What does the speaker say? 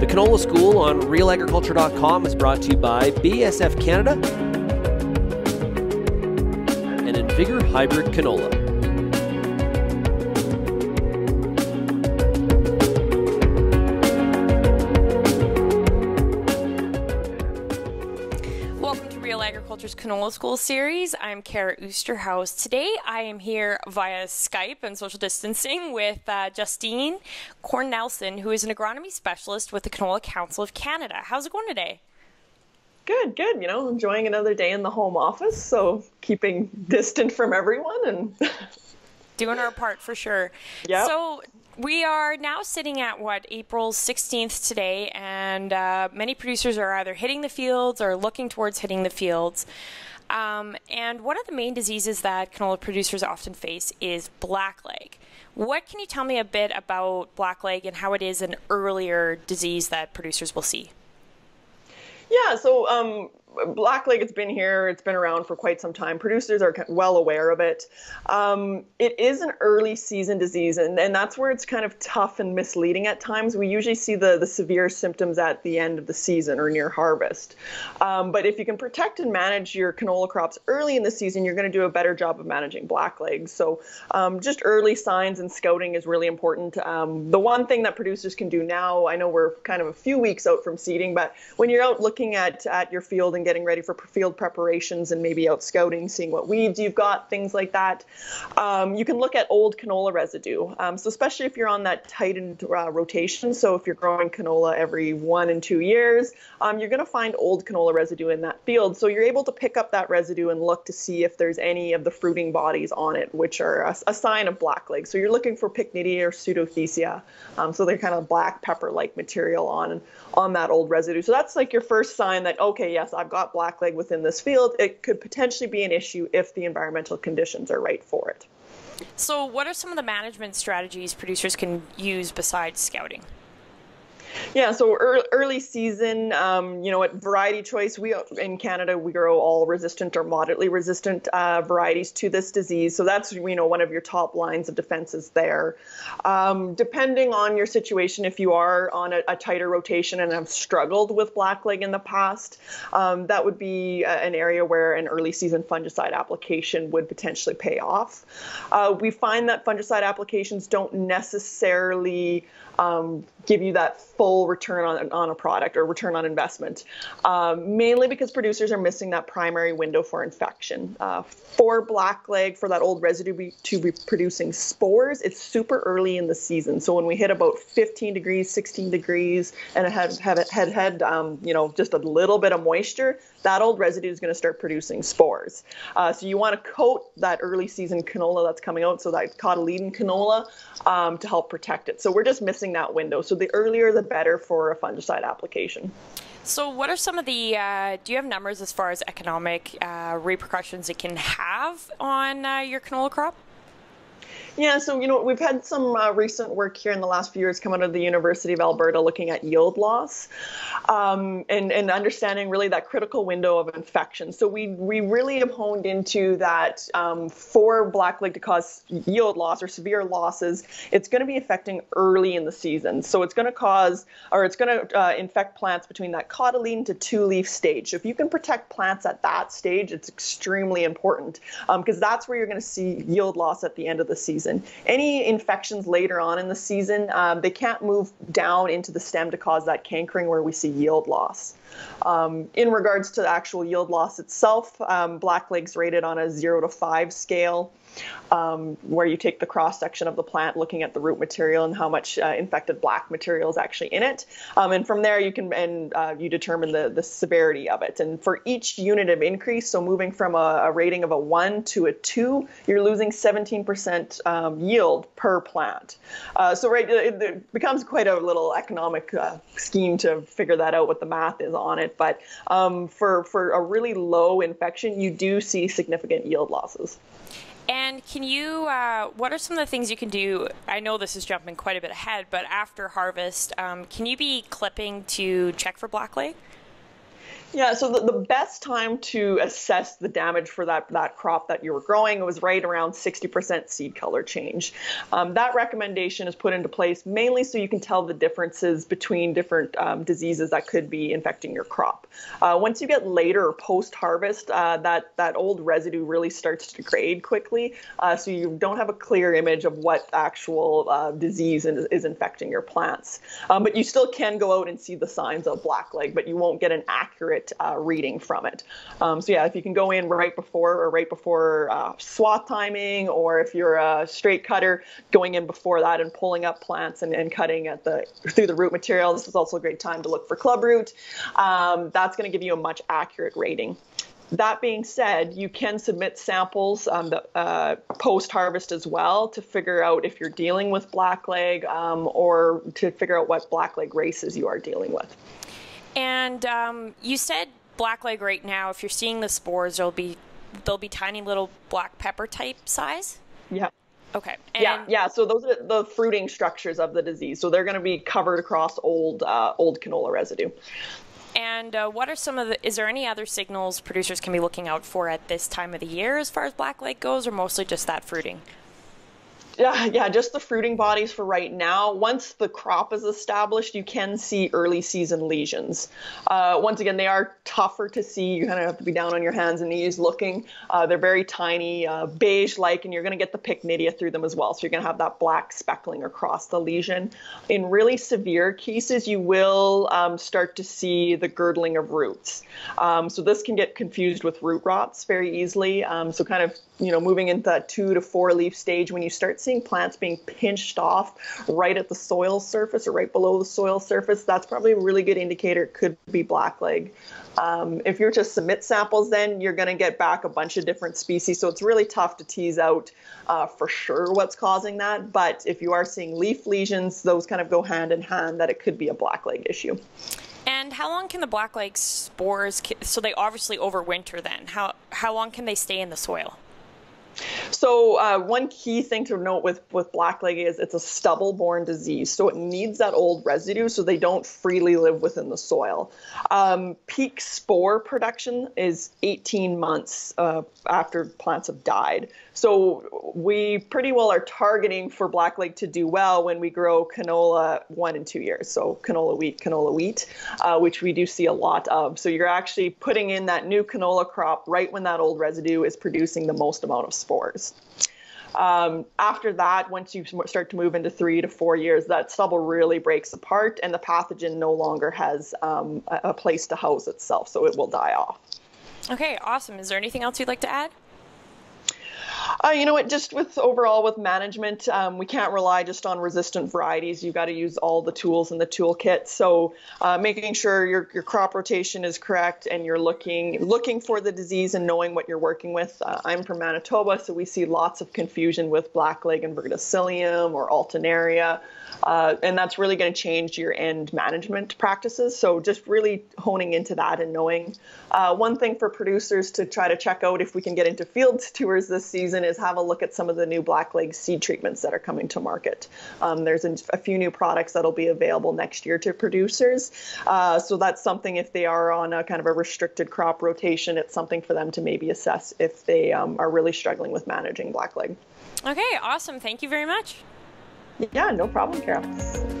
The Canola School on RealAgriculture.com is brought to you by BSF Canada and Invigor Hybrid Canola. Agriculture's Canola School Series. I'm Kara Oosterhuis. Today I am here via Skype and social distancing with Justine Cornelsen, who is an agronomy specialist with the Canola Council of Canada. How's it going today? Good, good. You know, enjoying another day in the home office, so keeping distant from everyone and doing our part for sure. Yeah. So we are now sitting at, what, April 16th today, and many producers are either hitting the fields or looking towards hitting the fields. And one of the main diseases that canola producers often face is blackleg. What can you tell me a bit about blackleg and how it is an earlier disease that producers will see? Yeah, so blackleg, it's been here, it's been around for quite some time. Producers are well aware of it. It is an early season disease, and that's where it's kind of tough and misleading at times. We usually see the severe symptoms at the end of the season or near harvest. But if you can protect and manage your canola crops early in the season, you're going to do a better job of managing blackleg. So just early signs and scouting is really important. The one thing that producers can do now, I know we're kind of a few weeks out from seeding, but when you're out looking at your field and getting ready for field preparations and maybe out scouting, seeing what weeds you've got, things like that. You can look at old canola residue. So especially if you're on that tightened rotation, so if you're growing canola every 1 and 2 years, you're going to find old canola residue in that field. So you're able to pick up that residue and look to see if there's any of the fruiting bodies on it, which are a sign of blackleg. So you're looking for pycnidia or pseudothecia. So they're kind of black pepper-like material on that old residue. So that's like your first sign that, okay, yes, I've got blackleg within this field. It could potentially be an issue if the environmental conditions are right for it. So what are some of the management strategies producers can use besides scouting? Yeah, so early season, you know, at variety choice, we in Canada, we grow all resistant or moderately resistant varieties to this disease. So that's, you know, one of your top lines of defenses there. Depending on your situation, if you are on a tighter rotation and have struggled with blackleg in the past, that would be an area where an early season fungicide application would potentially pay off. We find that fungicide applications don't necessarily give you that full return on a product or return on investment, mainly because producers are missing that primary window for infection. For blackleg, for that old residue to be producing spores, it's super early in the season. So when we hit about 15 degrees, 16 degrees, and it had you know, just a little bit of moisture, that old residue is going to start producing spores. So you want to coat that early season canola that's coming out, so that cotyledon canola, to help protect it. So we're just missing that window. So the earlier the better for a fungicide application. So what are some of the, do you have numbers as far as economic repercussions it can have on your canola crop? Yeah, so, you know, we've had some recent work here in the last few years come out of the University of Alberta looking at yield loss and understanding really that critical window of infection. So we really have honed into that for blackleg to cause yield loss or severe losses, it's going to be affecting early in the season. So it's going to cause, or it's going to infect plants between that cotyledon to two-leaf stage. So if you can protect plants at that stage, it's extremely important because that's where you're going to see yield loss at the end of the season. Any infections later on in the season, they can't move down into the stem to cause that cankering where we see yield loss. In regards to the actual yield loss itself, blackleg's rated on a 0 to 5 scale, where you take the cross-section of the plant looking at the root material and how much infected black material is actually in it. And from there you can you determine the severity of it. And for each unit of increase, so moving from a rating of a 1 to a 2, you're losing 17% yield per plant. So right, it becomes quite a little economic scheme to figure that out, what the math is on it. But for a really low infection, you do see significant yield losses. And can you, what are some of the things you can do? I know this is jumping quite a bit ahead, but after harvest, can you be clipping to check for blackleg? Yeah, so the best time to assess the damage for that crop that you were growing was right around 60% seed color change. That recommendation is put into place mainly so you can tell the differences between different diseases that could be infecting your crop. Once you get later post-harvest, that old residue really starts to degrade quickly, so you don't have a clear image of what actual disease is infecting your plants. But you still can go out and see the signs of blackleg, but you won't get an accurate reading from it. So yeah, if you can go in right before swath timing, or if you're a straight cutter, going in before that and pulling up plants and cutting at through the root material. This is also a great time to look for clubroot. That's going to give you a much accurate rating. That being said, you can submit samples post-harvest as well to figure out if you're dealing with blackleg or to figure out what blackleg races you are dealing with. And you said blackleg right now, if you're seeing the spores, they'll be tiny little black pepper type size? Yeah. Okay. And yeah. So those are the fruiting structures of the disease. So they're going to be covered across old canola residue. And what are some of the, is there any other signals producers can be looking out for at this time of the year as far as blackleg goes, or mostly just that fruiting? Yeah, just the fruiting bodies for right now. Once the crop is established, you can see early season lesions. Once again, they are tougher to see. You kind of have to be down on your hands and knees looking. They're very tiny, beige-like, and you're going to get the pycnidia through them as well. So you're going to have that black speckling across the lesion. In really severe cases, you will start to see the girdling of roots. So this can get confused with root rots very easily. So kind of, you know, moving into that 2 to 4 leaf stage when you start seeing plants being pinched off right at the soil surface or right below the soil surface, that's probably a really good indicator it could be blackleg. If you're to submit samples, then you're going to get back a bunch of different species, so it's really tough to tease out for sure what's causing that. But if you are seeing leaf lesions, those kind of go hand in hand that it could be a blackleg issue. And how long can the blackleg spores, so they obviously overwinter then, how long can they stay in the soil? So one key thing to note with blackleg is it's a stubble-borne disease, so it needs that old residue so they don't freely live within the soil. Peak spore production is 18 months after plants have died. So we pretty well are targeting for blackleg to do well when we grow canola 1 and 2 years, so canola wheat, which we do see a lot of. So you're actually putting in that new canola crop right when that old residue is producing the most amount of spores. After that, once you start to move into 3 to 4 years, that stubble really breaks apart and the pathogen no longer has a place to house itself, so it will die off. Okay, awesome. Is there anything else you'd like to add? You know what, just overall with management, we can't rely just on resistant varieties. You've got to use all the tools in the toolkit. So making sure your crop rotation is correct and you're looking for the disease and knowing what you're working with. I'm from Manitoba, so we see lots of confusion with blackleg and verticillium or alternaria. And that's really going to change your end management practices. So just really honing into that and knowing. One thing for producers to try to check out if we can get into field tours this season is have a look at some of the new blackleg seed treatments that are coming to market. There's a few new products that'll be available next year to producers. So that's something if they are on a kind of a restricted crop rotation, it's something for them to maybe assess if they are really struggling with managing blackleg. Okay, awesome. Thank you very much. Yeah, no problem, Kara.